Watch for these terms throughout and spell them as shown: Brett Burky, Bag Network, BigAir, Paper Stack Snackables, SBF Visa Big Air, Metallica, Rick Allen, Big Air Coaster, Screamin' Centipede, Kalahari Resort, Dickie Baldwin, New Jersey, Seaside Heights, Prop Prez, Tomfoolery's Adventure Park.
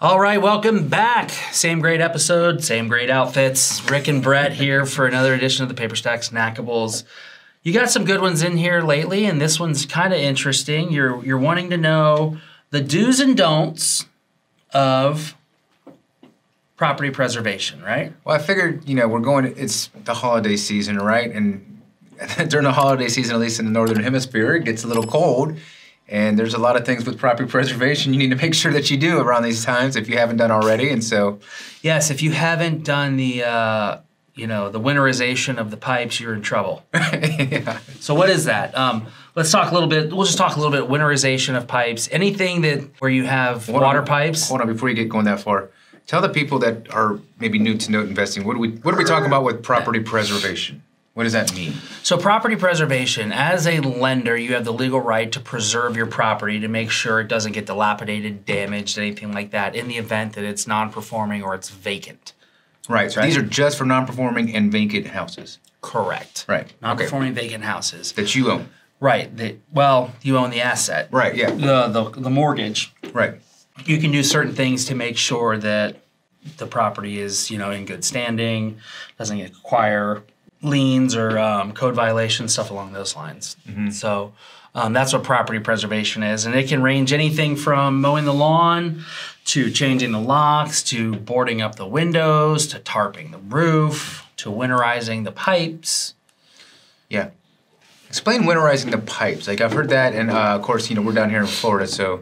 All right, welcome back. Same great episode, same great outfits. Rick and Brett here for another edition of the Paper Stack Snackables. You got some good ones in here lately, and this one's kind of interesting. You're wanting to know the do's and don'ts of property preservation, right? Well, I figured, you know, it's the holiday season, right? And during the holiday season, at least in the Northern Hemisphere, it gets a little cold. And there's a lot of things with property preservation you need to make sure that you do around these times if you haven't done already, and so. Yes, if you haven't done the, you know, the winterization of the pipes, you're in trouble. Yeah. So what is that? Let's talk a little bit, we'll just talk a little bit winterization of pipes. Anything that, where you have water pipes. Hold on, before you get going that far, tell the people that are maybe new to note investing, what are we talking about with property preservation? What does that mean? So property preservation, as a lender, you have the legal right to preserve your property to make sure it doesn't get dilapidated, damaged, anything like that in the event that it's non-performing or it's vacant. Right, so these are just for non-performing and vacant houses. Correct. Right. Non-performing, okay. Vacant houses. That you own. Right, well, you own the asset. Right, yeah. The mortgage. Right. You can do certain things to make sure that the property is, you know, in good standing, doesn't acquire liens or code violations, stuff along those lines. Mm-hmm. So that's what property preservation is. And it can range anything from mowing the lawn to changing the locks to boarding up the windows to tarping the roof to winterizing the pipes. Yeah. Explain winterizing the pipes. Like, I've heard that, and of course, you know, we're down here in Florida, so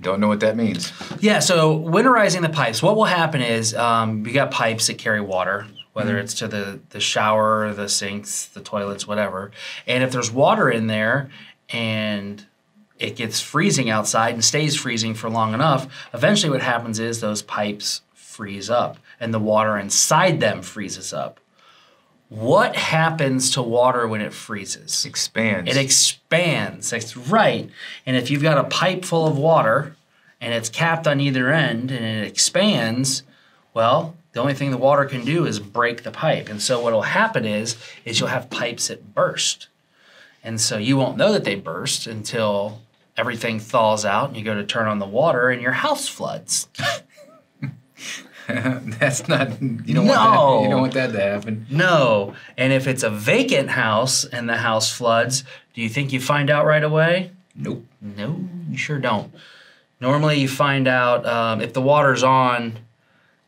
don't know what that means. Yeah, so winterizing the pipes. What will happen is you got pipes that carry water, whether it's to the shower, the sinks, the toilets, whatever. And if there's water in there and it gets freezing outside and stays freezing for long enough, eventually what happens is those pipes freeze up and the water inside them freezes up. What happens to water when it freezes? Expands. It expands, that's right. And if you've got a pipe full of water and it's capped on either end and it expands, well, the only thing the water can do is break the pipe. And so what'll happen is you'll have pipes that burst. And so you won't know that they burst until everything thaws out and you go to turn on the water and your house floods. That's not, you don't want that to happen. No, and if it's a vacant house and the house floods, do you think you find out right away? Nope. No, you sure don't. Normally you find out if the water's on,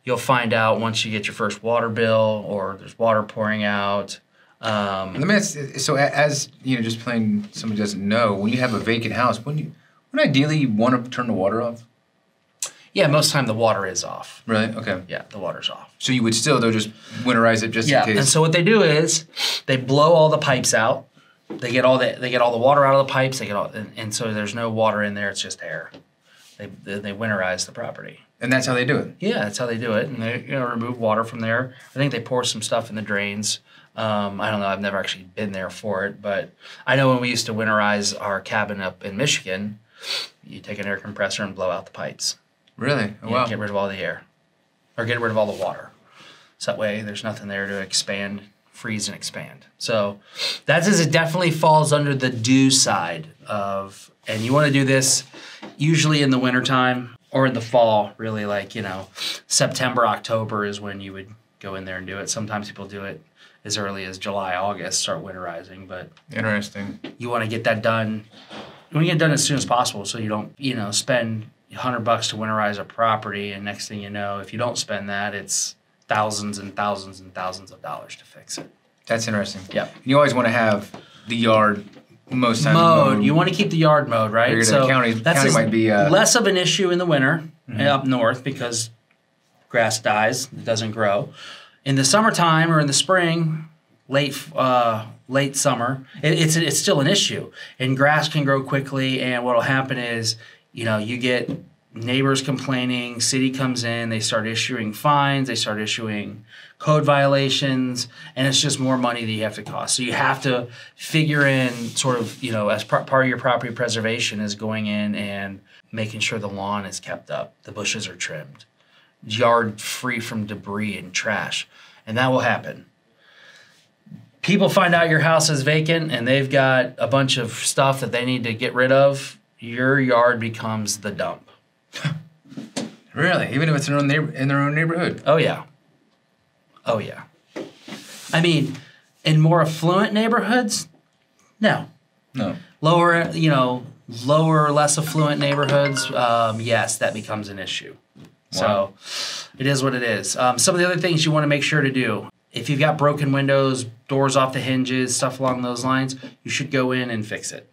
you'll find out once you get your first water bill or there's water pouring out. Let me ask, so as, you know, just plain somebody doesn't know, when you have a vacant house, wouldn't ideally you want to turn the water off? Yeah, most of the time the water is off. Really? Okay. Yeah, the water's off. So you would still, though, just winterize it just in case? Yeah, and so what they do is they blow all the pipes out. They get all the water out of the pipes. And so there's no water in there. It's just air. They winterize the property. And that's how they do it? Yeah, that's how they do it. And they remove water from there. I think they pour some stuff in the drains. I don't know. I've never actually been there for it. But I know when we used to winterize our cabin up in Michigan, you take an air compressor and blow out the pipes. Really? Oh, yeah, wow. Get rid of all the air. Or get rid of all the water. So that way there's nothing there to expand, freeze, and expand. So that is, it definitely falls under the do side of, and you want to do this usually in the wintertime or in the fall, really, like, you know, September, October is when you would go in there and do it. Sometimes people do it as early as July, August, start winterizing, but. Interesting. You want to get that done. You want to get it done as soon as possible so you don't, you know, spend $100 to winterize a property, and next thing you know, if you don't spend that, it's thousands and thousands and thousands of dollars to fix it. That's interesting. Yeah. You always want to have the yard most times mowed. You want to keep the yard mowed, right? So county might be less of an issue in the winter up north because grass dies, it doesn't grow. In the summertime or in the spring, late summer, it's still an issue, and grass can grow quickly. And what'll happen is, you know, you get neighbors complaining, city comes in, they start issuing fines, they start issuing code violations, and it's just more money that you have to cost. So you have to figure in sort of, you know, as part of your property preservation is going in and making sure the lawn is kept up, the bushes are trimmed, yard free from debris and trash, and that will happen. People find out your house is vacant and they've got a bunch of stuff that they need to get rid of. Your yard becomes the dump. Really? Even if it's in their own neighborhood? Oh, yeah. Oh, yeah. I mean, in more affluent neighborhoods, no. No. Lower, you know, lower, less affluent neighborhoods, yes, that becomes an issue. Wow. So it is what it is. Some of the other things you want to make sure to do, if you've got broken windows, doors off the hinges, stuff along those lines, you should go in and fix it.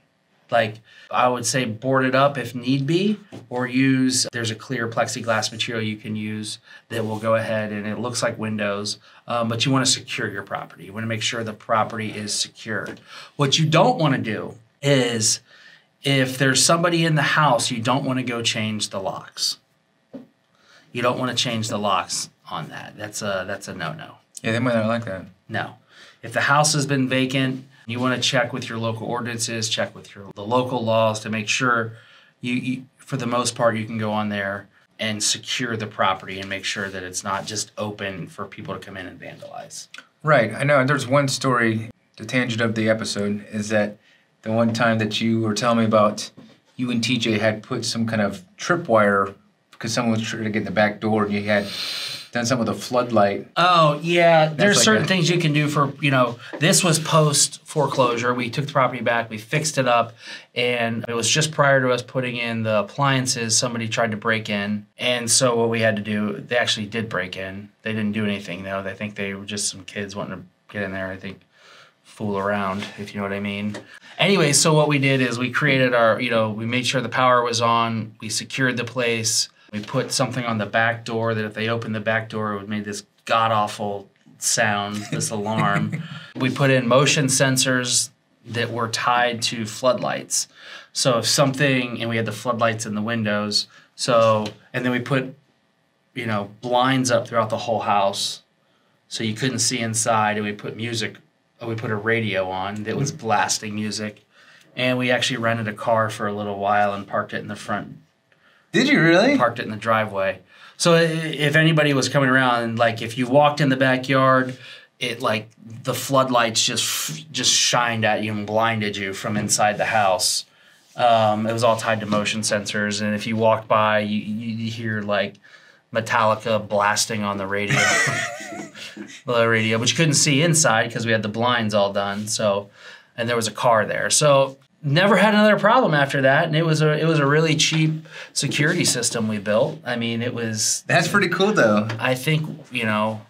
Like, I would say board it up if need be, or use, there's a clear plexiglass material you can use that will go ahead and it looks like windows, but you want to secure your property. You want to make sure the property is secured. What you don't want to do is if there's somebody in the house, you don't want to go change the locks. You don't want to change the locks on that. That's a no-no. Yeah, they might not like that. No. If the house has been vacant, you want to check with your local ordinances, check with your, the local laws to make sure you, for the most part, you can go on there and secure the property and make sure that it's not just open for people to come in and vandalize. Right. I know there's one story, the tangent of the episode, is that the one time that you were telling me about, you and TJ had put some kind of tripwire because someone was trying to get in the back door and you had done something with a floodlight. Oh, yeah. There's like certain things you can do for, you know, this was post-foreclosure. We took the property back. We fixed it up. And it was just prior to us putting in the appliances, somebody tried to break in. And so what we had to do, they actually did break in. They didn't do anything, though. I think they were just some kids wanting to get in there, I think, fool around, if you know what I mean. Anyway, so what we did is we created our, you know, we made sure the power was on. We secured the place. We put something on the back door that if they opened the back door, it would make this god-awful sound, this alarm. We put in motion sensors that were tied to floodlights. So if something, and we had the floodlights in the windows, so, and then we put, you know, blinds up throughout the whole house so you couldn't see inside, and we put music, we put a radio on that was blasting music. And we actually rented a car for a little while and parked it in the front. Did you really? Parked it in the driveway. So if anybody was coming around, like if you walked in the backyard, it like the floodlights just shined at you and blinded you from inside the house. It was all tied to motion sensors. And if you walked by, you hear like Metallica blasting on the radio, but you couldn't see inside because we had the blinds all done. So, and there was a car there. So. Never had another problem after that, and it was a really cheap security system we built. I mean, it was... That's pretty cool, though. I think, you know,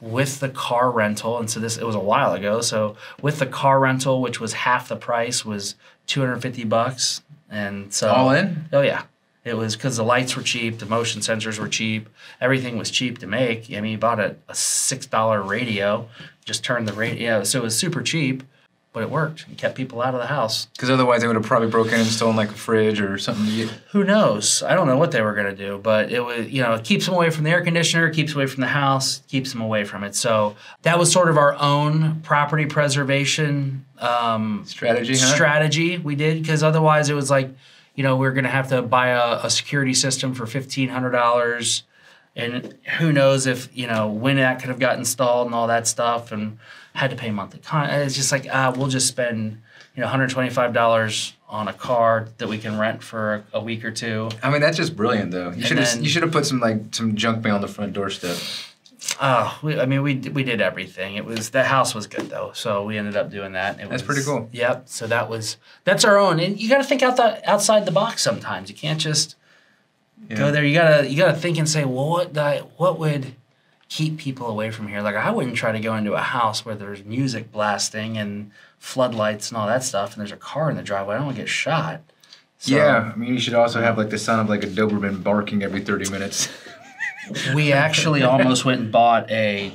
with the car rental, and so this, it was a while ago, so with the car rental, which was half the price, was $250 bucks, and so... All in? Oh, yeah. It was because the lights were cheap, the motion sensors were cheap, everything was cheap to make. I mean, you bought a $6 radio, just turned the radio, so it was super cheap. But it worked. It kept people out of the house. Because otherwise they would have probably broken in and stolen like a fridge or something. Who knows? I don't know what they were going to do. But it was, you know, it keeps them away from the air conditioner, keeps away from the house, keeps them away from it. So that was sort of our own property preservation strategy we did. Because otherwise it was like, you know, we were going to have to buy a security system for $1,500. And who knows if, you know, when that could have got installed and all that stuff and had to pay monthly. It's just like, we'll just spend, you know, $125 on a car that we can rent for a week or two. I mean, that's just brilliant, though. You should have put some, like, some junk mail on the front doorstep. Oh, I mean, we did everything. It was, that house was good, though. So we ended up doing that. That's pretty cool. Yep. So that's our own. And you got to think outside the box sometimes. You can't just... Yeah. Go there. You gotta think and say, well, what would keep people away from here? Like, I wouldn't try to go into a house where there's music blasting and floodlights and all that stuff, and there's a car in the driveway. I don't want to get shot. So, yeah, I mean, you should also have like the sound of like a Doberman barking every 30 minutes. We actually almost went and bought a.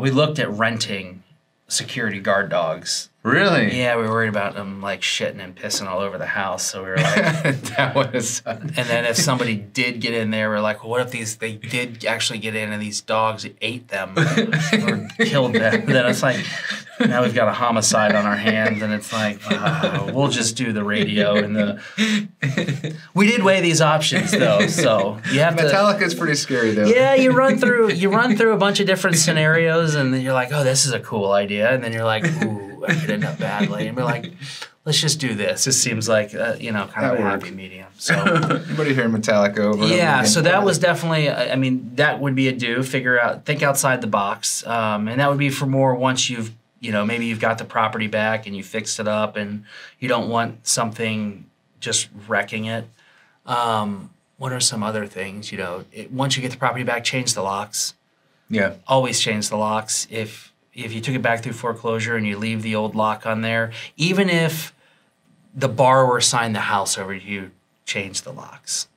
We looked at renting security guard dogs. Really? Yeah, we were worried about them like shitting and pissing all over the house. So we were like, that would suck. And then if somebody did get in there, we were like, well, what if they did actually get in and these dogs ate them or killed them? Then it's like, now we've got a homicide on our hands, and it's like, we'll just do the radio and the. We did weigh these options, though, so you have Metallica is pretty scary, though. Yeah, you run through a bunch of different scenarios, and then you're like, oh, this is a cool idea, and then you're like, ooh. it could end up badly. And we're like, let's just do this. This seems like, you know, kind of a happy medium. So anybody hear Metallica over? Yeah, over so that was definitely, I mean, that would be a do. Figure out, think outside the box. And that would be for more once you've, you know, maybe you've got the property back and you fixed it up and you don't want something just wrecking it. What are some other things, you know? Once you get the property back, change the locks. Yeah. Always change the locks. If you took it back through foreclosure and you leave the old lock on there, even if the borrower signed the house over to you, change the locks.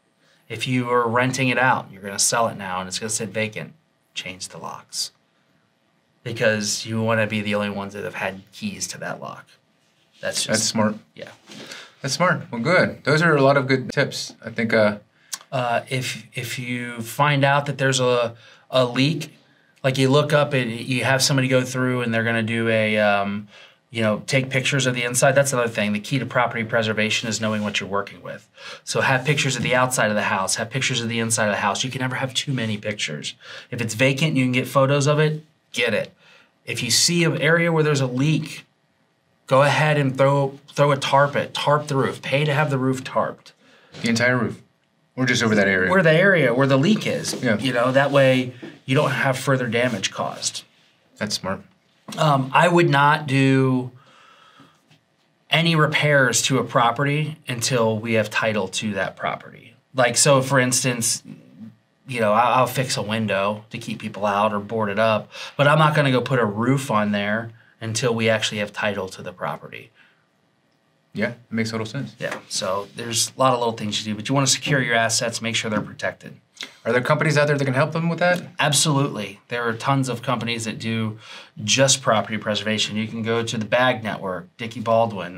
If you are renting it out, you're going to sell it now and it's going to sit vacant, change the locks. Because you want to be the only ones that have had keys to that lock. That's just... That's smart. Yeah. That's smart. Well, good. Those are a lot of good tips. I think... if you find out that there's a leak, like you look up and you have somebody go through and they're going to do a, you know, take pictures of the inside. That's another thing. The key to property preservation is knowing what you're working with. So have pictures of the outside of the house, have pictures of the inside of the house. You can never have too many pictures. If it's vacant and you can get photos of it, get it. If you see an area where there's a leak, go ahead and throw a tarp at, tarp the roof, pay to have the roof tarped. The entire roof. Or just over that area. Where the area, where the leak is. Yeah. You know, that way you don't have further damage caused. That's smart. I would not do any repairs to a property until we have title to that property. Like, so for instance, you know, I'll fix a window to keep people out or board it up, but I'm not going to go put a roof on there until we actually have title to the property. Yeah, it makes total sense. Yeah, so there's a lot of little things you do, but you want to secure your assets, make sure they're protected. Are there companies out there that can help them with that? Absolutely. There are tons of companies that do just property preservation. You can go to the Bag Network, Dickie Baldwin.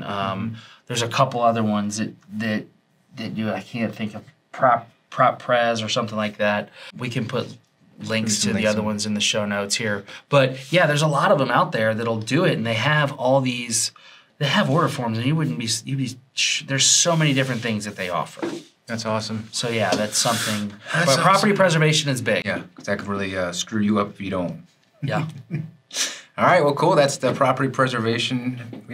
There's a couple other ones that do, I can't think of, Prop Prez or something like that. We can put links to the other ones in the show notes here. But yeah, there's a lot of them out there that'll do it, and they have all these... They have order forms, and there's so many different things that they offer. That's awesome. So yeah, that's something. But property preservation is big. Yeah, because that could really screw you up if you don't. Yeah. All right, well, cool. That's the property preservation,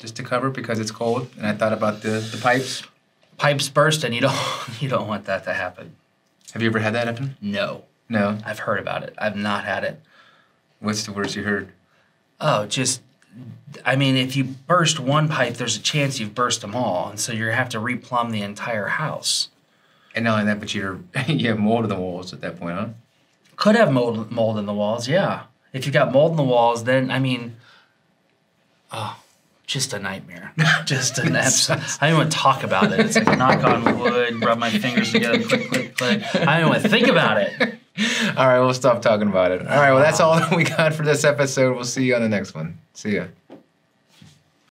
just to cover because it's cold, and I thought about the pipes. Pipes burst, and you don't want that to happen. Have you ever had that happen? No. No. I've heard about it. I've not had it. What's the worst you heard? Oh, just. I mean, if you burst one pipe, there's a chance you've burst them all, and so you're going to have to replumb the entire house. And not only that, but you have mold in the walls at that point, huh? Could have mold in the walls, yeah. If you got mold in the walls, then, I mean, oh, just a nightmare. Just an absolute. I don't even want to talk about it. It's like knock on wood, rub my fingers together, click, click, click. I don't even want to think about it. All right, we'll stop talking about it. All right, well, that's all that we got for this episode. We'll see you on the next one. See ya.